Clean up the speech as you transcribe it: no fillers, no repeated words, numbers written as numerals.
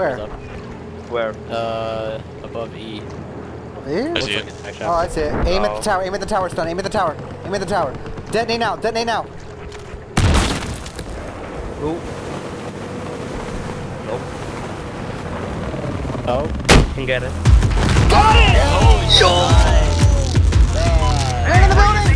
Where? Where? Above E. E? I see it. Oh, I see it. Aim at the tower. Aim at the tower, stun. Aim at the tower. Aim at the tower. Detonate now. Detonate now. Ooh. Nope. Oh. You can get it. Got it! Oh, yo! Hang in the building!